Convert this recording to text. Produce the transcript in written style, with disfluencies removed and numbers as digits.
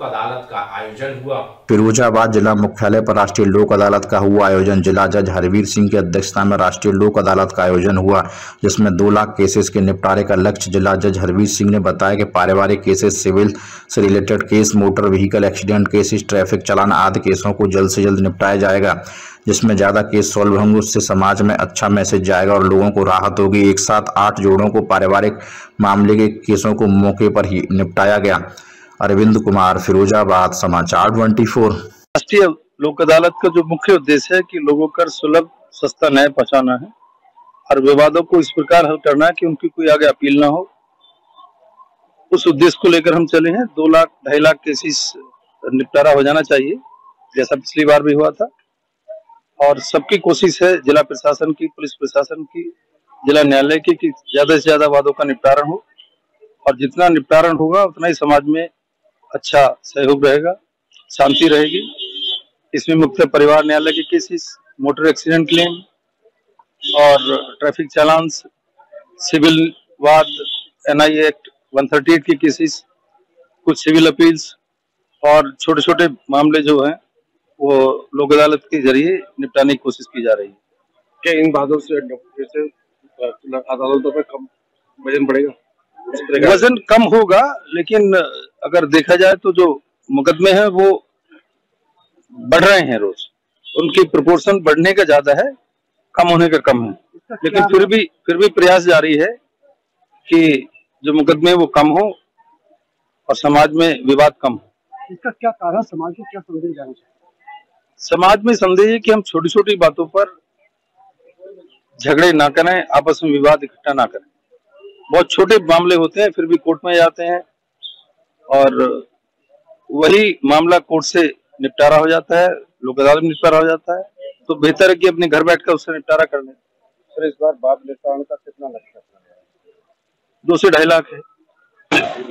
लोक अदालत का आयोजन हुआ। फिरोजाबाद जिला मुख्यालय पर राष्ट्रीय लोक अदालत का हुआ आयोजन। जिला जज हरवीर सिंह की अध्यक्षता में राष्ट्रीय लोक अदालत का आयोजन हुआ, जिसमें 2 लाख केसेस के निपटारे का लक्ष्य। जिला जज हरवीर सिंह ने बताया कि पारिवारिक केसेस, सिविल से related case, motor vehicle accident cases, traffic चालान आदि केसों को जल्द से जल्द निपटाया जाएगा। जिसमें ज्यादा केस सॉल्व होंगे उससे समाज में अच्छा मैसेज जाएगा और लोगों को राहत होगी। एक साथ 8 जोड़ों को पारिवारिक मामले के केसों को मौके पर ही निपटाया गया। अरविंद कुमार, फिरोजाबाद, समाचार 24। राष्ट्रीय लोक अदालत का जो मुख्य उद्देश्य है कि लोगों को सुलभ सस्ता न्याय पहुँचाना है और विवादों को इस प्रकार हल करना है कि उनकी कोई आगे अपील ना हो, उस उद्देश्य को लेकर हम चले हैं। 2 लाख 2.5 लाख केसेस निपटारा हो जाना चाहिए, जैसा पिछली बार भी हुआ था। और सबकी कोशिश है, जिला प्रशासन की, पुलिस प्रशासन की, जिला न्यायालय की, कि ज्यादा से ज्यादा वादों का निपटारण हो और जितना निपटारण होगा उतना ही समाज में अच्छा सहयोग रहेगा, शांति रहेगी। इसमें मुख्य परिवार न्यायालय के केसेस, मोटर एक्सीडेंट क्लेम और ट्रैफिक चालान्स, सिविल वाद, NIA एक्ट 138 के केसेस, कुछ सिविल अपील्स और छोटे छोटे मामले जो हैं वो लोक अदालत के जरिए निपटाने की कोशिश की जा रही है। क्या इन बातों से अदालतों पर कम वजन बढ़ेगा? वजन कम होगा, लेकिन अगर देखा जाए तो जो मुकदमे हैं वो बढ़ रहे हैं रोज, उनकी प्रोपोर्शन बढ़ने का ज्यादा है, कम होने का कम है। लेकिन फिर भी प्रयास जारी है कि जो मुकदमे वो कम हो और समाज में विवाद कम हो। इसका क्या कारण, समाज को क्या समझे जाना चाहिए? समाज में संदेह है कि हम छोटी छोटी बातों पर झगड़े ना करें, आपस में विवाद इकट्ठा ना करें। बहुत छोटे मामले होते हैं फिर भी कोर्ट में जाते हैं और वही मामला कोर्ट से निपटारा हो जाता है, लोक अदालत में निपटारा हो जाता है। तो बेहतर है कि अपने घर बैठकर उससे निपटारा कर लें। सर, इस बार बाल निपटान का कितना लक्ष्य है? 2 से 2.5 लाख है।